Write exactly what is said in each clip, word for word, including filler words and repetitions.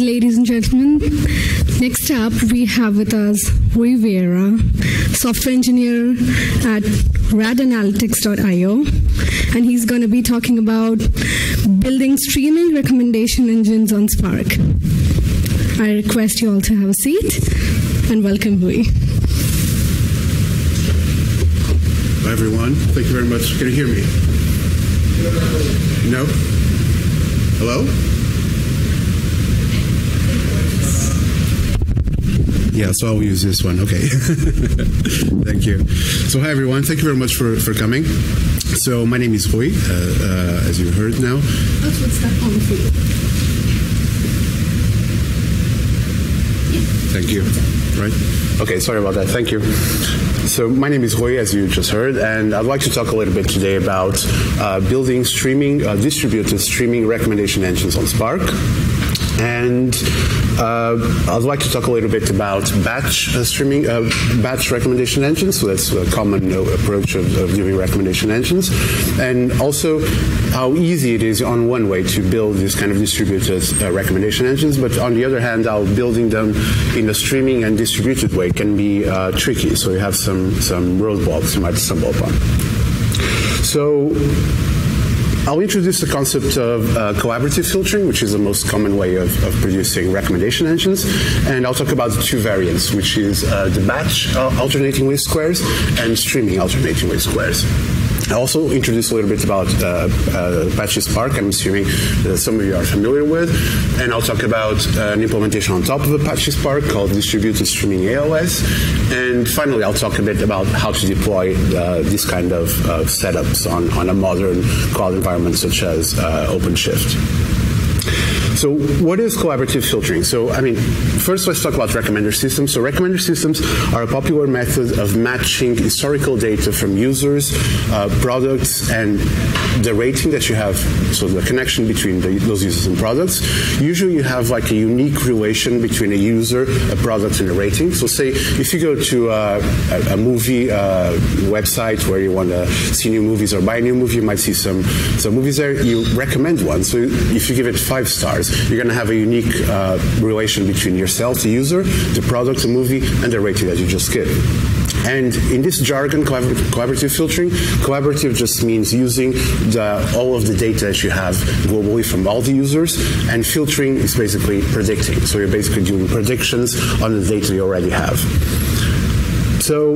ladies and gentlemen. Next up, we have with us Rui Vieira, software engineer at rad analytics dot i o, and he's going to be talking about building streaming recommendation engines on Spark. I request you all to have a seat, and welcome, Rui. Hi, everyone. Thank you very much. Can you hear me? No? Hello? Yeah, so I'll use this one. Okay. Thank you. So hi, everyone. Thank you very much for, for coming. So my name is Rui, uh, uh, as you heard now. That's what's that on for you. Thank you. Right? Okay, sorry about that. Thank you. So my name is Rui, as you just heard, and I'd like to talk a little bit today about uh, building streaming, uh, distributed streaming recommendation engines on Spark. And uh, I'd like to talk a little bit about batch uh, streaming, uh, batch recommendation engines. So that's a common uh, approach of, of giving recommendation engines, and also how easy it is on one way to build these kind of distributed uh, recommendation engines, but on the other hand, how building them in a streaming and distributed way can be uh, tricky. So you have some some roadblocks you might stumble upon. So I'll introduce the concept of uh, collaborative filtering, which is the most common way of, of producing recommendation engines, and I'll talk about the two variants, which is uh, the batch uh, alternating with squares and streaming alternating with squares. I'll also introduce a little bit about uh, uh, Apache Spark, I'm assuming that some of you are familiar with, and I'll talk about uh, an implementation on top of Apache Spark called Distributed Streaming A L S, and finally I'll talk a bit about how to deploy uh, this kind of uh, setups on, on a modern cloud environment such as uh, OpenShift. So what is collaborative filtering? So, I mean, first let's talk about recommender systems. So recommender systems are a popular method of matching historical data from users, uh, products, and the rating that you have, so the connection between the, those users and products. Usually you have like a unique relation between a user, a product, and a rating. So say if you go to uh, a, a movie uh, website where you want to see new movies or buy a new movie, you might see some, some movies there. You recommend one. So if you give it five stars, you're going to have a unique uh, relation between yourself, the user, the product, the movie, and the rating that you just give. And in this jargon, collaborative filtering, collaborative just means using the, all of the data that you have globally from all the users, and filtering is basically predicting. So you're basically doing predictions on the data you already have. So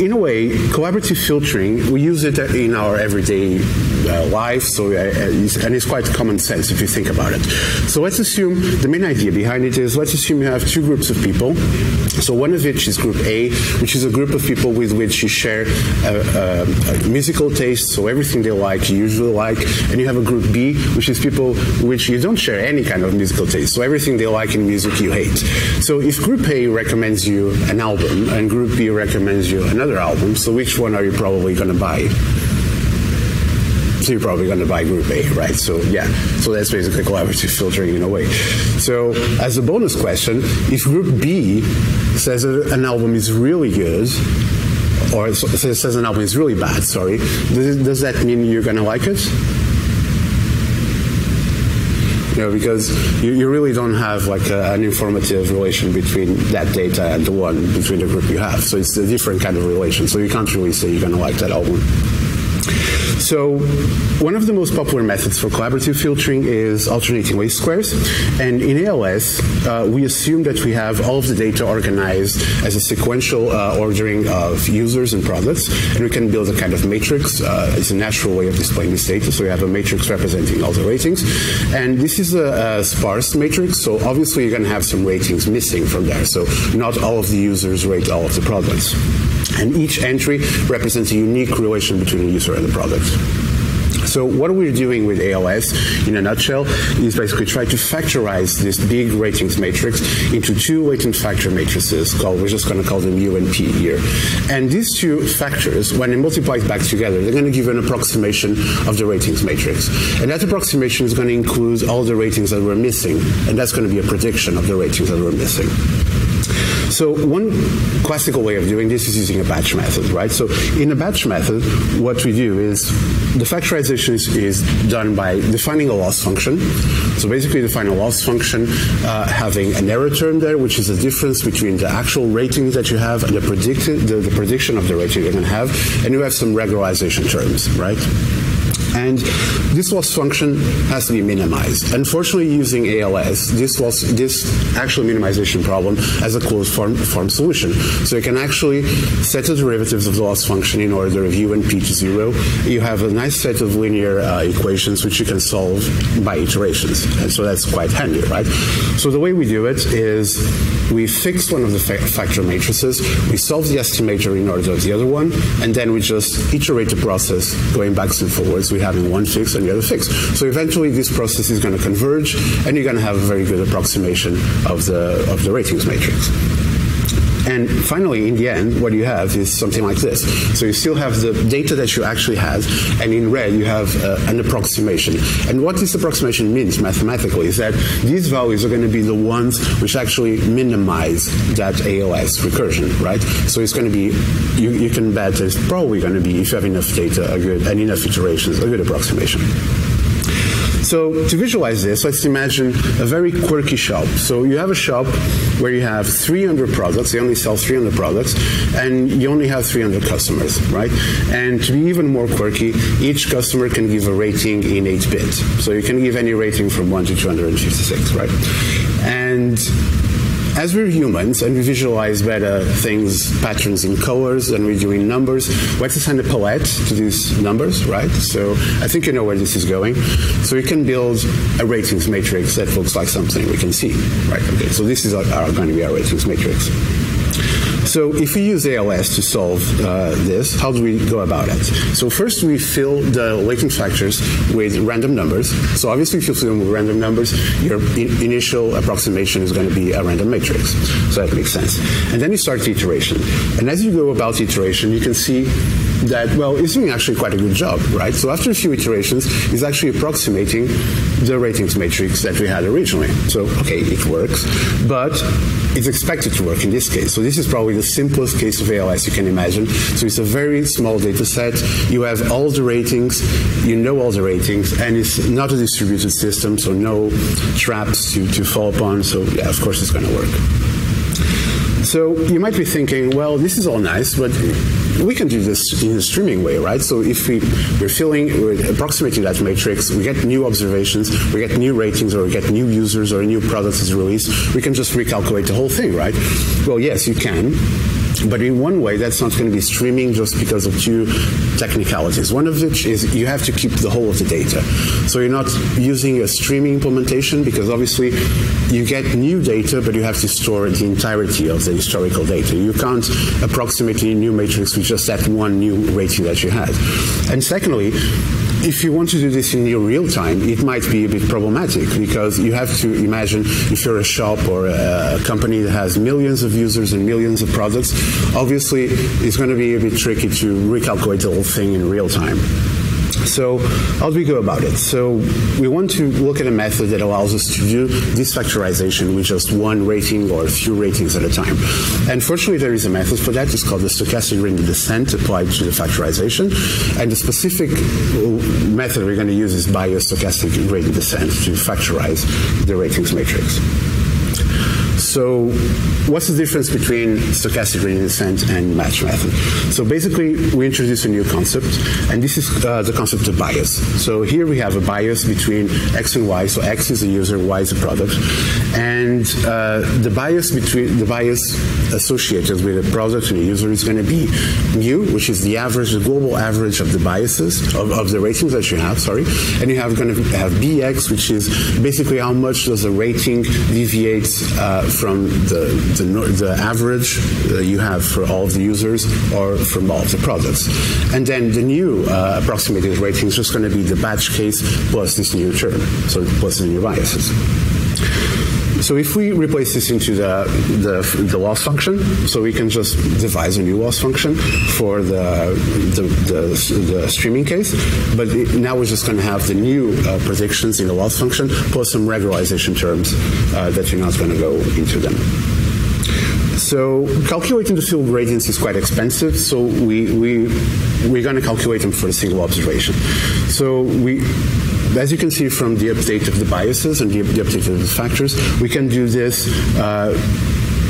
in a way, collaborative filtering, we use it in our everyday uh, life, so uh, and it's quite common sense if you think about it. So let's assume, the main idea behind it is, let's assume you have two groups of people. So one of which is group A, which is a group of people with which you share a, a, a musical taste, so everything they like, you usually like, and you have a group B, which is people which you don't share any kind of musical taste, so everything they like in music you hate. So if group A recommends you an album, and group B recommends you another album, so which one are you probably going to buy? So you're probably going to buy group A, right? So yeah, so that's basically collaborative filtering in a way. So as a bonus question, if group B says that an album is really good, or says an album is really bad, sorry, does that mean you're going to like it? You know, because you, you really don't have like a, an informative relation between that data and the one between the group you have. So it's a different kind of relation. So you can't really say you're going to like that album. So one of the most popular methods for collaborative filtering is alternating with squares. And in A L S, uh, we assume that we have all of the data organized as a sequential uh, ordering of users and products. And we can build a kind of matrix. Uh, it's a natural way of displaying this data. So we have a matrix representing all the ratings. And this is a, a sparse matrix. So obviously, you're going to have some ratings missing from there. So not all of the users rate all of the products. And each entry represents a unique relation between the user and the product. So what we're doing with A L S, in a nutshell, is basically try to factorize this big ratings matrix into two latent factor matrices. Called, we're just going to call them U and P here. And these two factors, when they multiply back together, they're going to give an approximation of the ratings matrix. And that approximation is going to include all the ratings that we're missing. And that's going to be a prediction of the ratings that we're missing. So one classical way of doing this is using a batch method, right? So in a batch method, what we do is the factorization is, is done by defining a loss function. So basically define a loss function uh, having an error term there, which is the difference between the actual rating that you have and the, predicted, the, the prediction of the rating you're going to have, and you have some regularization terms, right? And this loss function has to be minimized. Unfortunately, using A L S, this loss, this actual minimization problem has a closed form, form solution. So you can actually set the derivatives of the loss function in order of u and p to zero. You have a nice set of linear uh, equations which you can solve by iterations. And so that's quite handy, right? So the way we do it is we fix one of the factor matrices, we solve the estimator in order of the other one, and then we just iterate the process going back and forwards. We having one fix and the other fix. So eventually this process is going to converge and you're going to have a very good approximation of the, of the ratings matrix. And finally, in the end, what you have is something like this. So you still have the data that you actually had, and in red you have uh, an approximation. And what this approximation means mathematically is that these values are going to be the ones which actually minimize that A L S recursion, right? So it's going to be, you, you can bet it's probably going to be, if you have enough data a good, and enough iterations, a good approximation. So to visualize this, let's imagine a very quirky shop. So you have a shop where you have three hundred products, they only sell three hundred products, and you only have three hundred customers, right? And to be even more quirky, each customer can give a rating in eight bit. So you can give any rating from one to two hundred fifty-six, right? And as we're humans and we visualize better things, patterns in colors than we do in numbers, let's assign a palette to these numbers, right? So I think you know where this is going. So we can build a ratings matrix that looks like something we can see, right? Okay, so this is our, our, going to be our ratings matrix. So if we use A L S to solve uh, this, how do we go about it? So first we fill the latent factors with random numbers. So obviously if you fill them with random numbers, your in initial approximation is going to be a random matrix. So that makes sense. And then you start the iteration. And as you go about the iteration, you can see that, well, it's doing actually quite a good job, right? So after a few iterations, it's actually approximating the ratings matrix that we had originally. So, okay, it works, but it's expected to work in this case. So this is probably the simplest case of A L S you can imagine. So it's a very small data set. You have all the ratings, you know all the ratings, and it's not a distributed system, so no traps to, to fall upon. So yeah, of course it's going to work. So you might be thinking, well, this is all nice, but we can do this in a streaming way, right? So if we, we're filling, we're approximating that matrix, we get new observations, we get new ratings, or we get new users, or a new product is released, we can just recalculate the whole thing, right? Well, yes, you can. But in one way, that's not going to be streaming just because of two technicalities. One of which is you have to keep the whole of the data. So you're not using a streaming implementation because obviously you get new data, but you have to store the entirety of the historical data. You can't approximate a new matrix with just that one new rating that you had. And secondly, if you want to do this in your real time, it might be a bit problematic because you have to imagine if you're a shop or a company that has millions of users and millions of products, obviously it's going to be a bit tricky to recalculate the whole thing in real time. So how do we go about it? So we want to look at a method that allows us to do this factorization with just one rating or a few ratings at a time. And fortunately, there is a method for that. It's called the Stochastic Gradient Descent applied to the factorization. And the specific method we're going to use is stochastic gradient descent to factorize the ratings matrix. So what's the difference between stochastic gradient descent and batch method? So basically, we introduce a new concept, and this is uh, the concept of bias. So here we have a bias between X and Y. So X is the user, Y is the product. And uh, the bias between the bias associated with a product and a user is going to be mu, which is the average, the global average of the biases, of, of the ratings that you have, sorry. And you have going to have B X, which is basically how much does the rating deviates uh, from the, the, the average uh, you have for all of the users or from all of the products. And then the new uh, approximated rating is just going to be the batch case plus this new term, so plus the new biases. So if we replace this into the, the, the loss function, so we can just devise a new loss function for the, the, the, the streaming case. But it, now we're just going to have the new uh, predictions in the loss function plus some regularization terms uh, that you're not going to go into them. So calculating the field gradients is quite expensive, so we, we, we're going to calculate them for a single observation. So we, as you can see from the update of the biases and the, the update of the factors, we can do this uh,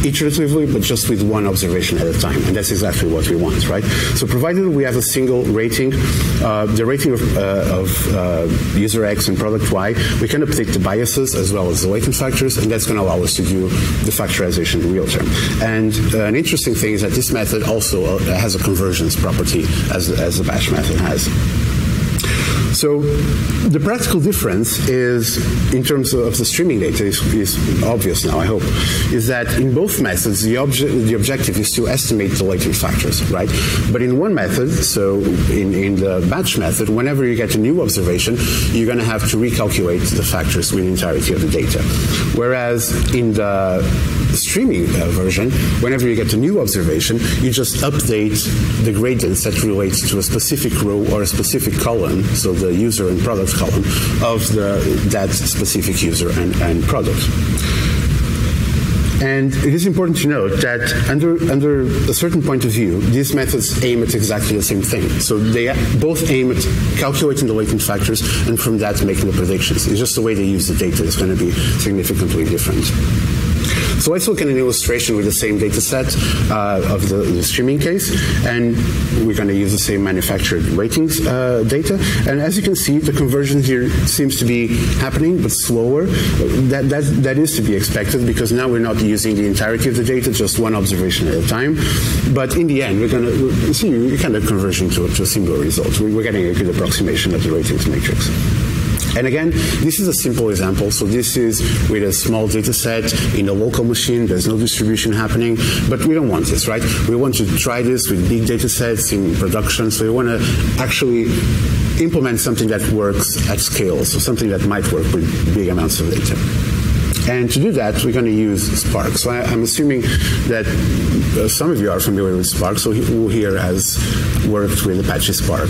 iteratively, but just with one observation at a time, and that's exactly what we want, right? So provided we have a single rating, uh, the rating of, uh, of uh, user X and product Y, we can update the biases as well as the latent factors, and that's going to allow us to do the factorization in real time. And uh, an interesting thing is that this method also uh, has a convergence property, as, as the batch method has. So the practical difference is, in terms of the streaming data, is, is obvious now, I hope, is that in both methods, the, obje the objective is to estimate the latent factors, right? But in one method, so in, in the batch method, whenever you get a new observation, you're going to have to recalculate the factors with the entirety of the data. Whereas in the streaming uh, version, whenever you get a new observation, you just update the gradients that relate to a specific row or a specific column, so the user and product column of the, that specific user and, and product. And it is important to note that under, under a certain point of view, these methods aim at exactly the same thing. So they both aim at calculating the latent factors and from that making the predictions. It's just the way they use the data is going to be significantly different. So let's look at an illustration with the same data set uh, of the, the streaming case, and we're going to use the same manufactured ratings uh, data. And as you can see, the conversion here seems to be happening, but slower. That, that, that is to be expected, because now we're not using the entirety of the data, just one observation at a time. But in the end, we're going to see you kind of conversion to, to a single result. We're getting a good approximation of the ratings matrix. And again, this is a simple example. So this is with a small data set in a local machine. There's no distribution happening, but we don't want this, right? We want to try this with big data sets in production. So we want to actually implement something that works at scale, so something that might work with big amounts of data. And to do that, we're going to use Spark. So I, I'm assuming that uh, some of you are familiar with Spark, so who here has worked with Apache Spark?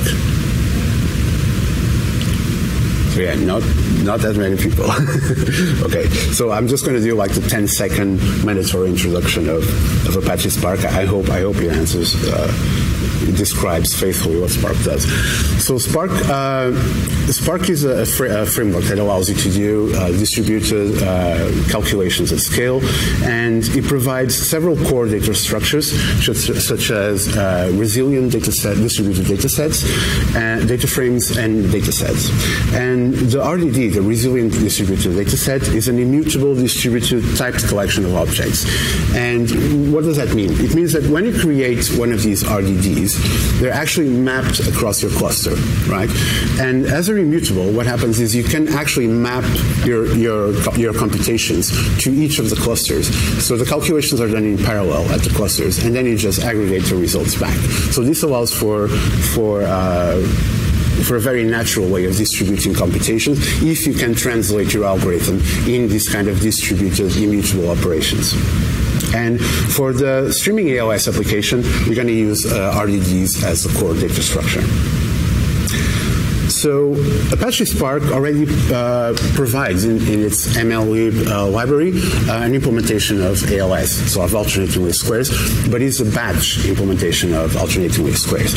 Yeah, not, not that many people. Okay, so I'm just going to do like the ten second mandatory introduction of, of Apache Spark. I hope, I hope your answers uh, describes faithfully what Spark does. So Spark, uh, Spark is a, fr a framework that allows you to do uh, distributed uh, calculations at scale, and it provides several core data structures, such, such as uh, resilient data set, distributed data sets, uh, data frames, and data sets. And And the R D D, the resilient distributed data set, is an immutable distributed typed collection of objects. And what does that mean? It means that when you create one of these R D Ds, they're actually mapped across your cluster, right? And as they're immutable, what happens is you can actually map your, your, your computations to each of the clusters. So the calculations are done in parallel at the clusters, and then you just aggregate the results back. So this allows for, for uh, for a very natural way of distributing computations if you can translate your algorithm in this kind of distributed immutable operations. And for the streaming A L S application, we're going to use uh, R D Ds as the core data structure. So Apache Spark already uh, provides in, in its MLlib uh, library uh, an implementation of A L S, so of alternating least squares, but it's a batch implementation of alternating least squares.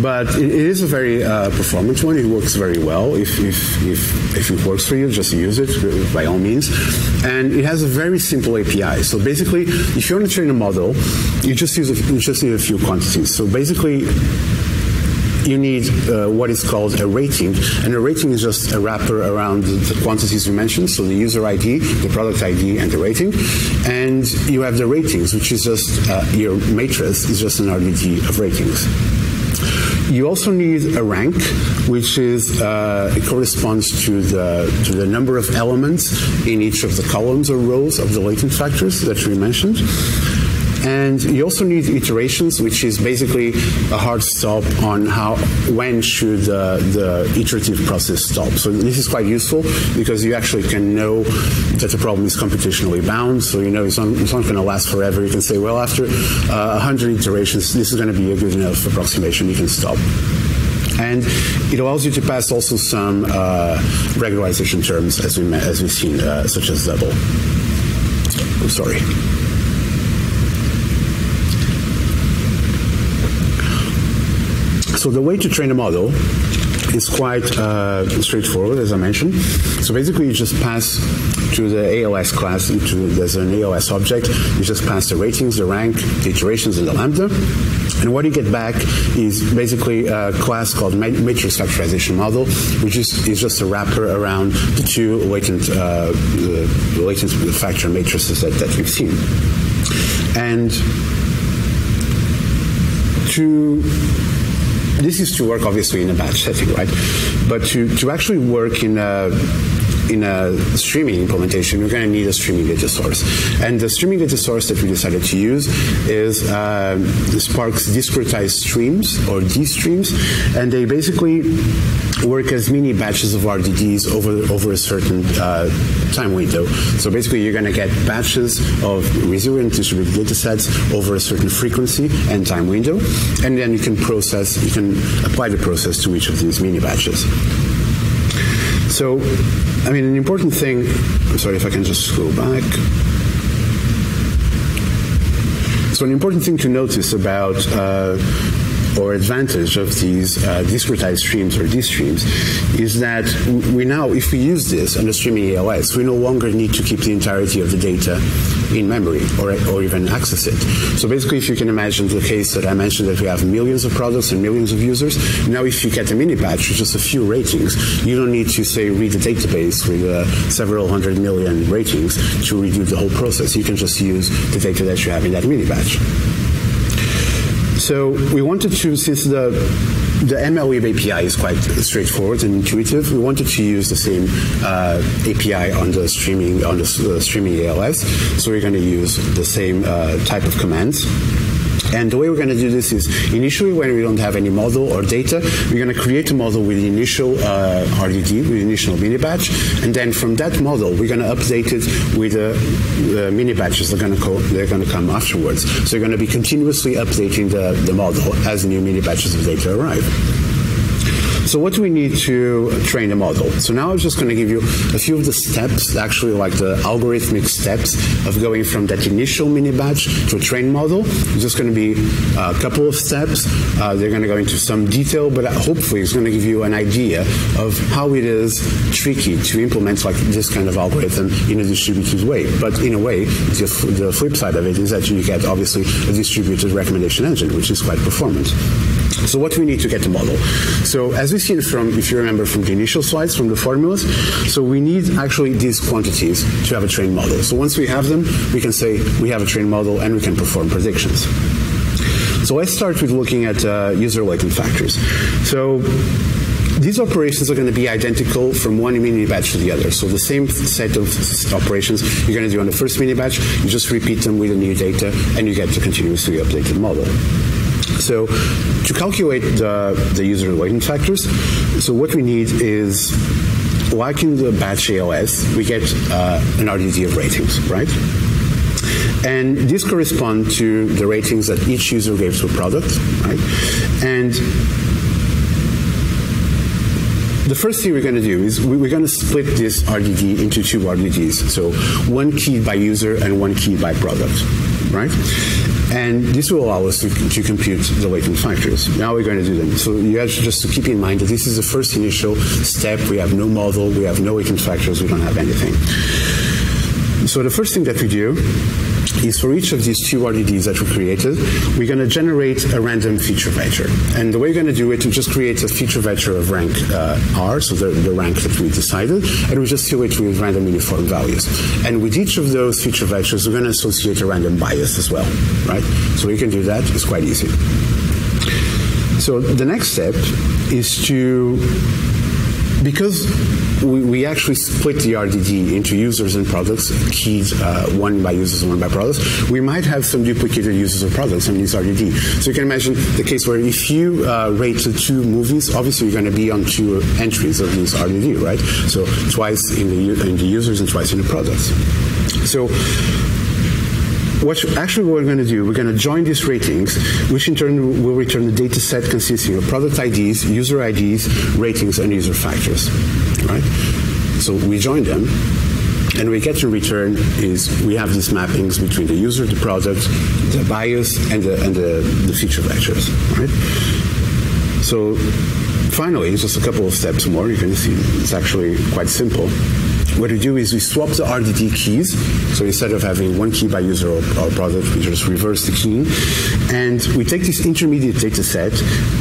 But it, it is a very uh, performant one. It works very well. If, if, if, if it works for you, just use it by all means. And it has a very simple A P I. So basically, if you want to train a model, you just, use a, you just need a few quantities. So basically, you need uh, what is called a rating, and a rating is just a wrapper around the, the quantities we mentioned, so the user I D, the product I D, and the rating. And you have the ratings, which is just uh, your matrix is just an R D D of ratings. You also need a rank, which is uh, it corresponds to the to the number of elements in each of the columns or rows of the latent factors that we mentioned. And you also need iterations, which is basically a hard stop on how, when should uh, the iterative process stop. So this is quite useful because you actually can know that the problem is computationally bound. So you know it's not, it's not going to last forever. You can say, well, after uh, one hundred iterations, this is going to be a good enough approximation. You can stop. And it allows you to pass also some uh, regularization terms, as, we, as we've seen, uh, such as double. I'm sorry. So the way to train a model is quite uh, straightforward, as I mentioned. So basically, you just pass to the A L S class, into, there's an A L S object, you just pass the ratings, the rank, the iterations, and the lambda. And what you get back is basically a class called matrix factorization model, which is, is just a wrapper around the two latent, uh, the, the latent factor matrices that, that we've seen. And to... This is to work, obviously, in a batch setting, right? But to, to actually work in a, in a streaming implementation, you're going to need a streaming data source. And the streaming data source that we decided to use is uh, Spark's discretized streams, or D-Streams, and they basically work as mini batches of R D Ds over, over a certain uh, time window. So basically, you're going to get batches of resilient distributed data sets over a certain frequency and time window, and then you can process, you can apply the process to each of these mini batches. So, I mean, an important thing, I'm sorry if I can just go back. So an important thing to notice about uh, or advantage of these uh, discretized streams or D-Streams is that we now, if we use this under streaming A L S, we no longer need to keep the entirety of the data in memory or, or even access it. So basically, if you can imagine the case that I mentioned that we have millions of products and millions of users, now if you get a mini batch with just a few ratings, you don't need to, say, read the database with uh, several hundred million ratings to redo the whole process. You can just use the data that you have in that mini batch. So we wanted to, since the, the MLlib A P I is quite straightforward and intuitive, we wanted to use the same uh, A P I on the streaming on the uh, streaming A L S. So we're going to use the same uh, type of commands. And the way we're going to do this is, initially, when we don't have any model or data, we're going to create a model with the initial uh, R D D, with the initial mini-batch, and then from that model, we're going to update it with uh, the mini-batches that are going to co they're going to come afterwards. So you're going to be continuously updating the, the model as new mini-batches of data arrive. So what do we need to train a model? So now I'm just going to give you a few of the steps, actually like the algorithmic steps of going from that initial mini-batch to a trained model. It's just going to be a couple of steps. Uh, they're going to go into some detail, but hopefully it's going to give you an idea of how it is tricky to implement like this kind of algorithm in a distributed way. But in a way, the, the flip side of it is that you get, obviously, a distributed recommendation engine, which is quite performant. So what do we need to get the model? So as we see from, if you remember from the initial slides, from the formulas, so we need actually these quantities to have a trained model. So once we have them, we can say we have a trained model and we can perform predictions. So let's start with looking at uh, user latent factors. So these operations are going to be identical from one mini batch to the other. So the same set of operations you're going to do on the first mini batch, you just repeat them with the new data and you get the continuously updated model. So to calculate the, the user latent factors, so what we need is, like in the batch A L S, we get uh, an R D D of ratings, right? And these correspond to the ratings that each user gave to a product, right? And the first thing we're going to do is we're going to split this R D D into two R D Ds, so one keyed by user and one keyed by product, right? And this will allow us to, to compute the latent factors. Now we're going to do them. So you have to just to keep in mind that this is the first initial step. We have no model. We have no latent factors. We don't have anything. So the first thing that we do is for each of these two R D Ds that we created, we're going to generate a random feature vector. And the way we're going to do it, we just create a feature vector of rank uh, R, so the, the rank that we decided, and we just fill it with random uniform values. And with each of those feature vectors, we're going to associate a random bias as well, right? So we can do that. It's quite easy. So the next step is to, because we actually split the R D D into users and products, keyed uh, one by users and one by products, we might have some duplicated users or products on this R D D. So you can imagine the case where if you uh, rate the two movies, obviously you're going to be on two entries of this R D D, right? So twice in the, in the users and twice in the products. So what actually what we're going to do, we're going to join these ratings, which in turn will return the data set consisting of product I Ds, user I Ds, ratings, and user factors. Right? So we join them, and we get to return is we have these mappings between the user, the product, the bias, and the, and the, the feature vectors. Right? So finally, just a couple of steps more, you can see it's actually quite simple. What we do is we swap the R D D keys, so instead of having one key by user or product, we just reverse the key, and we take this intermediate data set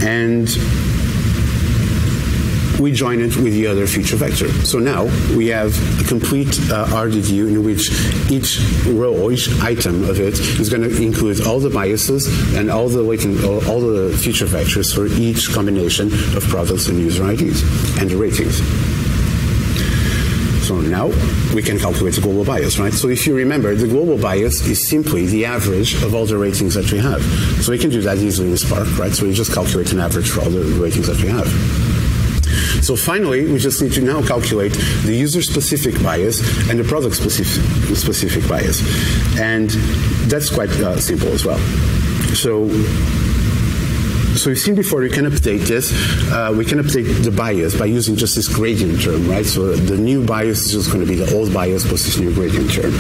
and we join it with the other feature vector. So now we have a complete uh, R D D in which each row, or each item of it, is going to include all the biases and all the latent, all, all the feature vectors for each combination of products and user I Ds and the ratings. So now we can calculate the global bias, right? So if you remember, the global bias is simply the average of all the ratings that we have. So we can do that easily in Spark, right? So we just calculate an average for all the ratings that we have. So finally, we just need to now calculate the user-specific bias and the product-specific specific bias. And that's quite uh, simple as well. So. So we've seen before, we can update this. Uh, we can update the bias by using just this gradient term, right? So the new bias is just going to be the old bias plus this new gradient term.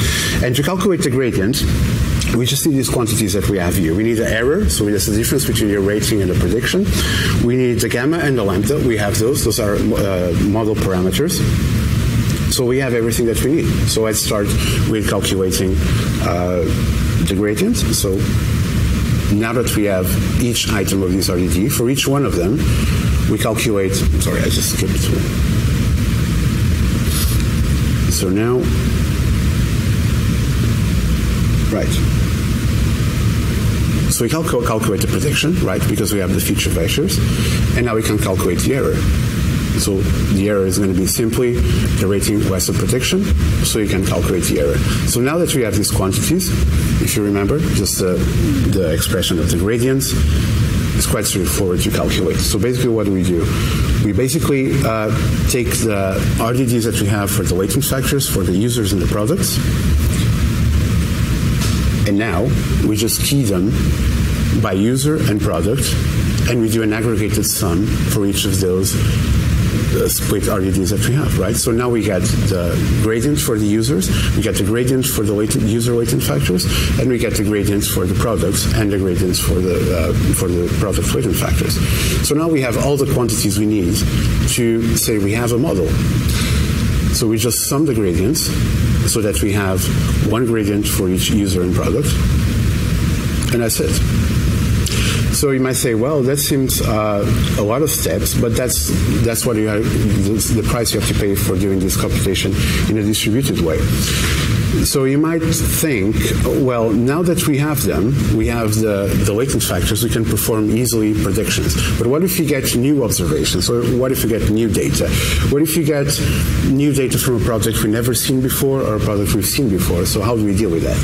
And to calculate the gradient, we just need these quantities that we have here. We need the error, so that's the difference between your rating and the prediction. We need the gamma and the lambda. We have those. Those are uh, model parameters. So we have everything that we need. So let's start with calculating uh, the gradient. So now that we have each item of this R D D, for each one of them, we calculate, I'm sorry, I just skipped through. So now, right. So we cal calculate the prediction, right, because we have the feature vectors, and now we can calculate the error. So the error is going to be simply the rating less the prediction, so you can calculate the error. So now that we have these quantities, if you remember, just the, the expression of the gradients, it's quite straightforward to calculate. So basically what do we do? We basically uh, take the R D Ds that we have for the latent factors, for the users and the products, and now we just key them by user and product, and we do an aggregated sum for each of those the split R D Ds that we have, right? So now we get the gradient for the users, we get the gradient for the latent, user latent factors, and we get the gradients for the products and the gradients for the uh, for the product latent factors. So now we have all the quantities we need to say we have a model. So we just sum the gradients so that we have one gradient for each user and product, and that's it. So you might say, well, that seems uh, a lot of steps, but that's that's what you are, the price you have to pay for doing this computation in a distributed way. So you might think, well, now that we have them, we have the, the latent factors, we can perform easily predictions. But what if you get new observations? Or what if you get new data? What if you get new data from a project we've never seen before or a project we've seen before? So how do we deal with that?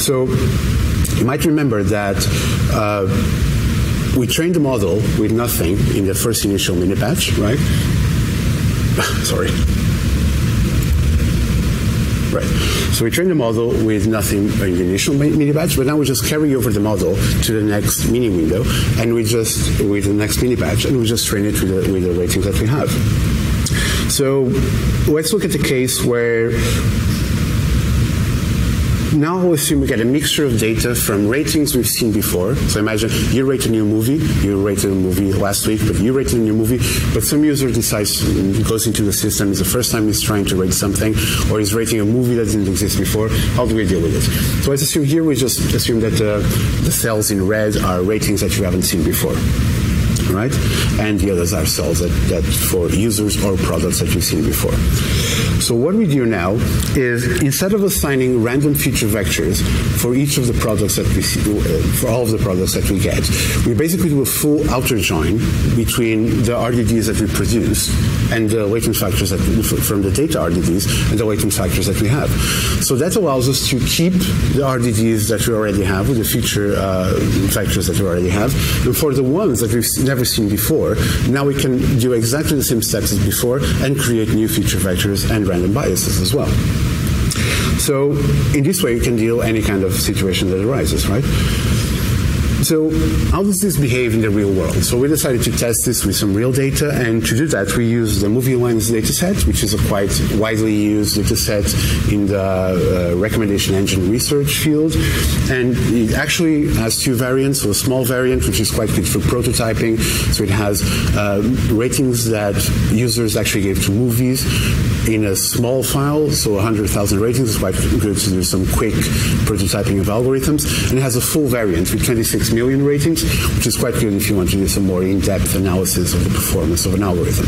So you might remember that uh, we trained the model with nothing in the first initial mini batch, right? Sorry. Right. So we trained the model with nothing in the initial mini batch, but now we just carry over the model to the next mini window, and we just with the next mini batch, and we just train it with the, with the ratings that we have. So let's look at the case where. Now we'll assume we get a mixture of data from ratings we've seen before. So imagine you rate a new movie, you rated a movie last week, but you rated a new movie, but some user decides, goes into the system, it's the first time he's trying to rate something, or he's rating a movie that didn't exist before. How do we deal with it? So let's assume here we just assume that uh, the cells in red are ratings that you haven't seen before. Right? And the others are cells that, that for users or products that you've seen before. So what we do now is instead of assigning random feature vectors for each of the products that we see, for all of the products that we get, we basically do a full outer join between the R D Ds that we produce and the latent factors that, from the data R D Ds and the latent factors that we have. So that allows us to keep the R D Ds that we already have, with the feature uh, factors that we already have, and for the ones that we've never seen before, now we can do exactly the same steps as before and create new feature vectors and random biases as well. So in this way, you can deal any kind of situation that arises, right? So how does this behave in the real world? So we decided to test this with some real data, and to do that we used the MovieLens dataset, which is a quite widely used dataset in the uh, recommendation engine research field, and it actually has two variants, so a small variant which is quite good for prototyping, so it has uh, ratings that users actually gave to movies in a small file, so one hundred thousand ratings is quite good to do some quick prototyping of algorithms, and it has a full variant with twenty-six million ratings, which is quite good if you want to do some more in-depth analysis of the performance of an algorithm.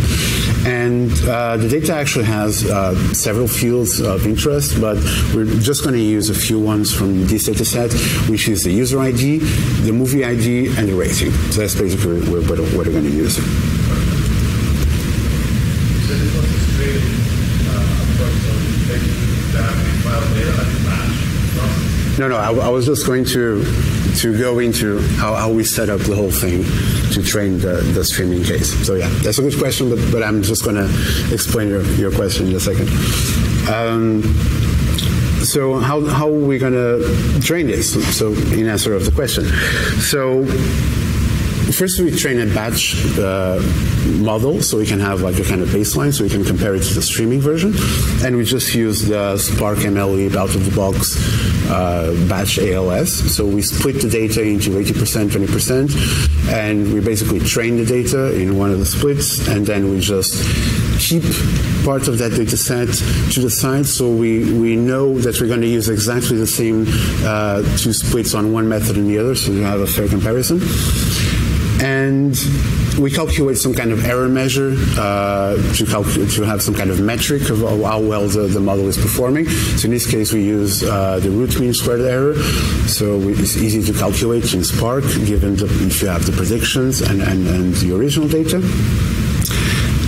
And uh, the data actually has uh, several fields of interest, but we're just going to use a few ones from this data set, which is the user I D, the movie I D, and the rating. So that's basically what we're going to use. No, no, I, I was just going to to go into how, how we set up the whole thing to train the, the streaming case. So yeah, that's a good question, but, but I'm just going to explain your, your question in a second. Um, so how, how are we going to train this? So in answer of the question. So first, we train a batch uh, model, so we can have like a kind of baseline, so we can compare it to the streaming version. And we just use the Spark MLlib out-of-the-box uh, batch A L S. So we split the data into eighty percent, twenty percent, and we basically train the data in one of the splits, and then we just keep part of that data set to the side, so we, we know that we're going to use exactly the same uh, two splits on one method and the other, so we have a fair comparison. And we calculate some kind of error measure uh, to, to have some kind of metric of how well the, the model is performing. So in this case, we use uh, the root mean squared error. So it's easy to calculate in Spark, given the, if you have the predictions and, and, and the original data.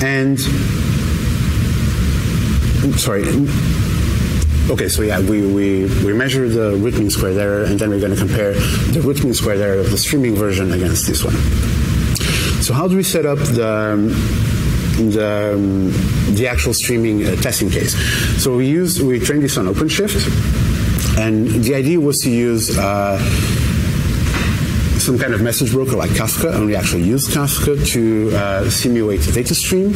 And, oops, sorry. Okay, so yeah, we, we, we measure the root mean squared error, and then we're going to compare the root mean squared error of the streaming version against this one. So how do we set up the, the, the actual streaming uh, testing case? So we use, we trained this on OpenShift, and the idea was to use uh, some kind of message broker like Kafka, and we actually use Kafka to uh, simulate the data stream.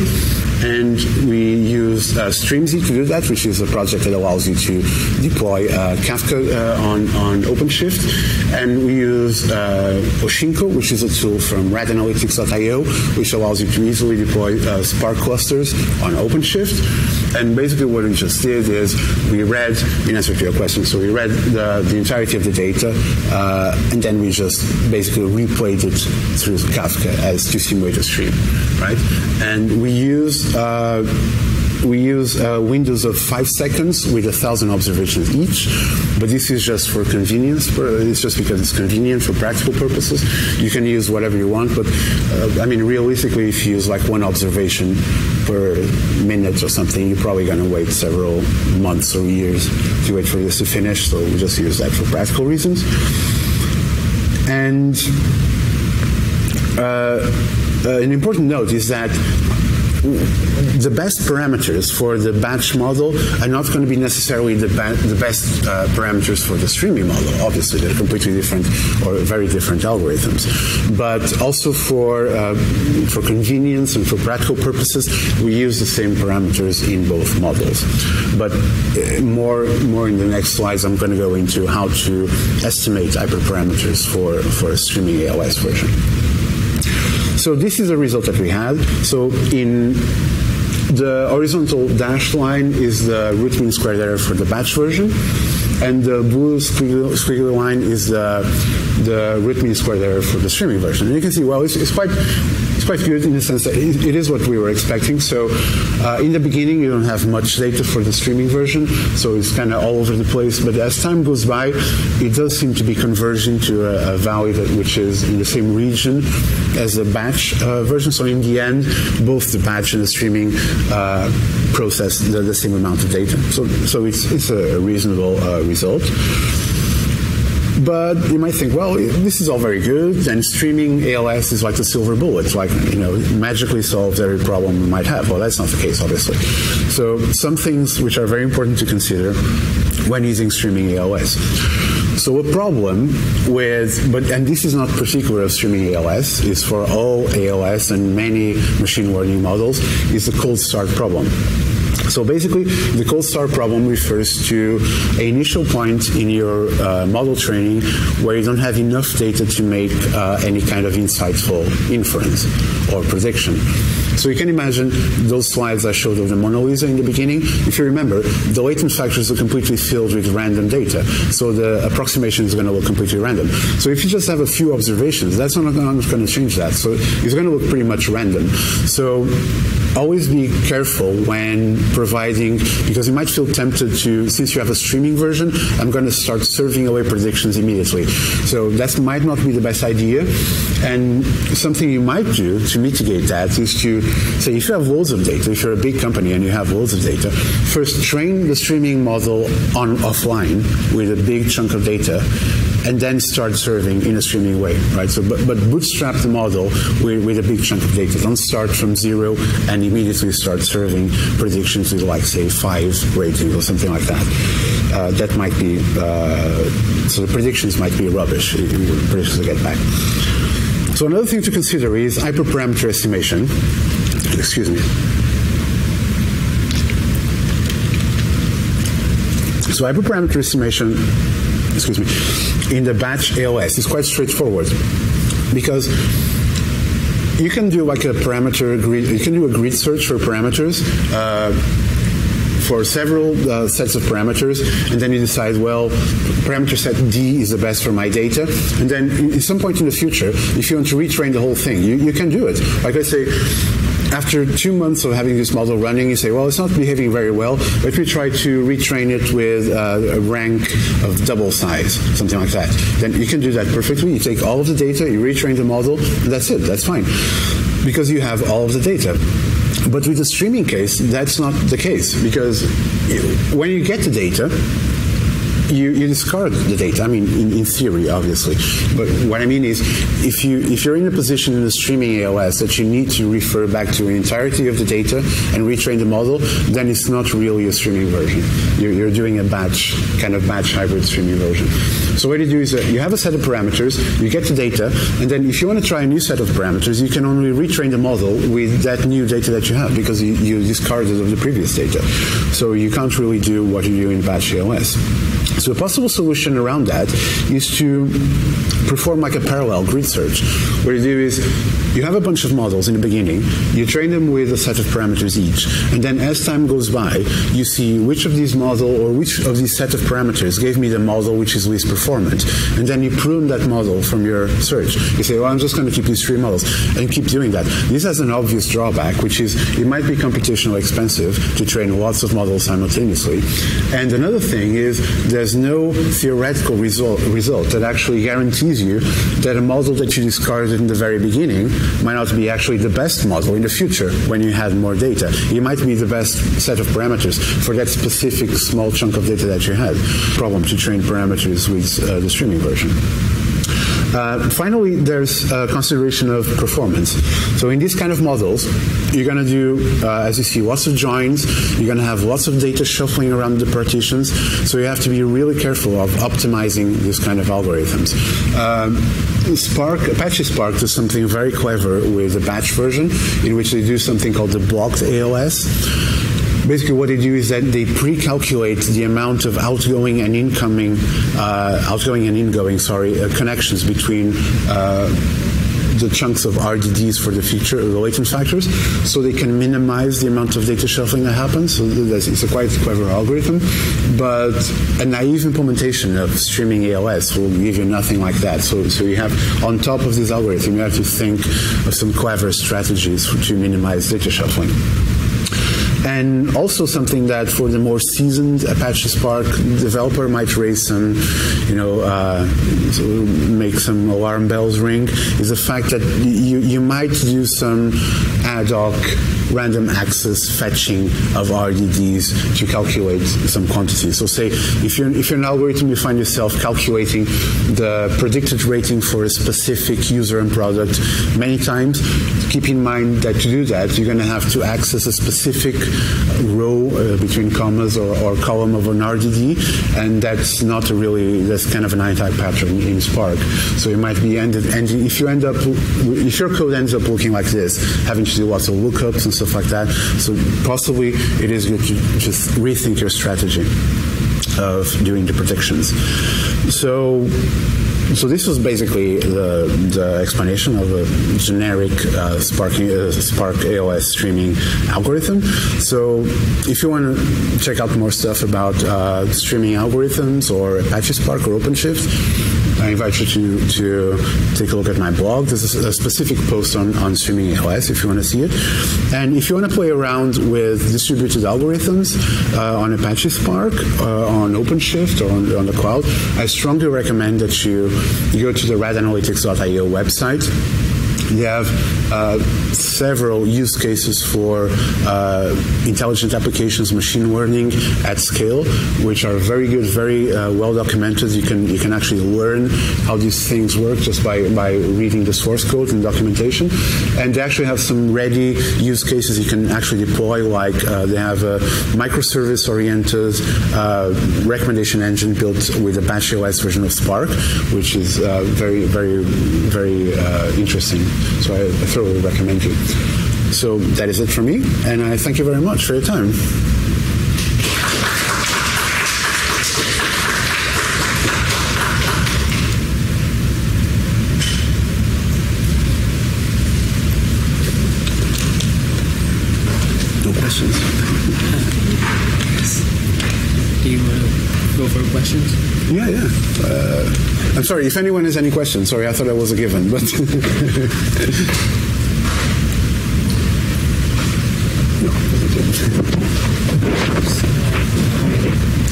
And we use uh, StreamZ to do that, which is a project that allows you to deploy uh, Kafka uh, on, on OpenShift. And we use uh, Oshinko, which is a tool from rad analytics dot i o, which allows you to easily deploy uh, Spark clusters on OpenShift. And basically what we just did is we read, in answer to your question, so we read the, the entirety of the data, uh, and then we just basically replayed it through Kafka as to simulate a stream, right? And we use Uh, we use uh, windows of five seconds with a thousand observations each, but this is just for convenience. It's just because it's convenient for practical purposes. You can use whatever you want, but uh, I mean, realistically, if you use like one observation per minute or something, you're probably going to wait several months or years to wait for this to finish. So we just use that for practical reasons. And uh, uh, an important note is that the best parameters for the batch model are not going to be necessarily the, the best uh, parameters for the streaming model. Obviously, they're completely different or very different algorithms. But also for uh, for convenience and for practical purposes, we use the same parameters in both models. But more more in the next slides, I'm going to go into how to estimate hyperparameters for for a streaming A L S version. So this is the result that we had. So in the horizontal dashed line is the root mean squared error for the batch version, and the blue squiggly, squiggly line is the, the root mean squared error for the streaming version. And you can see, well, it's, it's quite it's quite good in the sense that it, it is what we were expecting. So uh, in the beginning, you don't have much data for the streaming version, so it's kind of all over the place. But as time goes by, it does seem to be converging to a, a value that, which is in the same region as the batch uh, version. So in the end, both the batch and the streaming uh, process the, the same amount of data. So, so it's, it's a reasonable uh, result. But you might think, well, this is all very good, and streaming A L S is like the silver bullet. It's like, you know, it magically solves every problem we might have. Well, that's not the case, obviously. So some things which are very important to consider when using streaming A L S. So a problem with, but and this is not particular of streaming A L S, it's for all A L S and many machine learning models, is the cold start problem. So basically, the cold start problem refers to an initial point in your uh, model training where you don't have enough data to make uh, any kind of insightful inference or prediction. So you can imagine those slides I showed of the Mona Lisa in the beginning. If you remember, the latent factors are completely filled with random data. So the approximation is going to look completely random. So if you just have a few observations, that's not going to change that. So it's going to look pretty much random. So always be careful when providing, because you might feel tempted to, since you have a streaming version, I'm going to start serving away predictions immediately. So that might not be the best idea. And something you might do to mitigate that is to say, if you have loads of data, if you're a big company and you have loads of data, first train the streaming model on offline with a big chunk of data, and then start serving in a streaming way, right? So, but, but bootstrap the model with, with a big chunk of data. Don't start from zero and immediately start serving predictions with, like, say, five ratings or something like that. Uh, that might be, uh, so the predictions might be rubbish, predictions will get back. So another thing to consider is hyperparameter estimation. Excuse me. So hyperparameter estimation, excuse me, in the batch A L S is quite straightforward, because you can do like a parameter grid, you can do a grid search for parameters. Uh, for several uh, sets of parameters, and then you decide, well, parameter set D is the best for my data, and then at some point in the future, if you want to retrain the whole thing, you, you can do it. Like I say, after two months of having this model running, you say, well, it's not behaving very well, but we try to retrain it with uh, a rank of double size, something like that. Then you can do that perfectly. You take all of the data, you retrain the model, and that's it, that's fine, because you have all of the data. But with the streaming case, that's not the case, because when you get the data, you, you discard the data. I mean, in, in theory, obviously. But what I mean is, if, you, if you're in a position in the streaming A L S that you need to refer back to the entirety of the data and retrain the model, then it's not really a streaming version. You're, you're doing a batch, kind of batch hybrid streaming version. So what you do is, uh, you have a set of parameters, you get the data, and then if you want to try a new set of parameters, you can only retrain the model with that new data that you have, because you, you discarded of the previous data. So you can't really do what you do in batch A L S. So a possible solution around that is to perform like a parallel grid search. What you do is, you have a bunch of models in the beginning, you train them with a set of parameters each, and then as time goes by, you see which of these model or which of these set of parameters gave me the model which is least performant, and then you prune that model from your search. You say, well, I'm just going to keep these three models, and keep doing that. This has an obvious drawback, which is it might be computationally expensive to train lots of models simultaneously. And another thing is, there's no theoretical result, result that actually guarantees you that a model that you discarded in the very beginning might not be actually the best model in the future when you had more data. It might be the best set of parameters for that specific small chunk of data that you had. Problem to train parameters with uh, the streaming version. Uh, finally, there's uh, consideration of performance. So in these kind of models, you're going to do, uh, as you see, lots of joins. You're going to have lots of data shuffling around the partitions. So you have to be really careful of optimizing these kind of algorithms. Um, Spark, Apache Spark does something very clever with the batch version, in which they do something called the blocked A L S. Basically, what they do is that they pre-calculate the amount of outgoing and incoming, uh, outgoing and ingoing, sorry, uh, connections between uh, the chunks of R D Ds for the future, the latent factors, so they can minimize the amount of data shuffling that happens. So it's a quite clever algorithm, but a naive implementation of streaming A L S will give you nothing like that. So, so you have, on top of this algorithm, you have to think of some clever strategies to minimize data shuffling. And also something that for the more seasoned Apache Spark developer might raise some, you know, uh, make some alarm bells ring, is the fact that you, you might do some ad hoc random access fetching of R D Ds to calculate some quantities. So say, if you're, if you're an algorithm, you find yourself calculating the predicted rating for a specific user and product many times, keep in mind that to do that, you're going to have to access a specific row uh, between commas or, or column of an R D D, and that's not really, that's kind of an anti pattern in Spark. So it might be ended, and if you end up, if your code ends up looking like this, having to do lots of lookups and stuff like that, so possibly it is good to just rethink your strategy of doing the predictions. So. So this was basically the, the explanation of a generic uh, Spark, uh, Spark A L S streaming algorithm. So if you want to check out more stuff about uh, streaming algorithms or Apache Spark or OpenShift, I invite you to, to take a look at my blog. There's a specific post on, on streaming A L S if you want to see it. And if you want to play around with distributed algorithms uh, on Apache Spark, uh, on OpenShift, or on, on the cloud, I strongly recommend that you go to the rad analytics dot i o website. They have uh, several use cases for uh, intelligent applications, machine learning at scale, which are very good, very uh, well documented. You can you can actually learn how these things work just by by reading the source code and documentation. And they actually have some ready use cases you can actually deploy. Like uh, they have a microservice-oriented uh, recommendation engine built with Apache O S version of Spark, which is uh, very very very uh, interesting. So I thoroughly recommend you. So that is it for me, and I thank you very much for your time. No questions? Do you want to go for questions? Yeah, yeah. Uh, I'm sorry, if anyone has any questions. Sorry, I thought I was a given, but... no.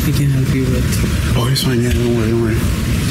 I can help you with... Oh, it's fine, yeah, don't worry, don't worry.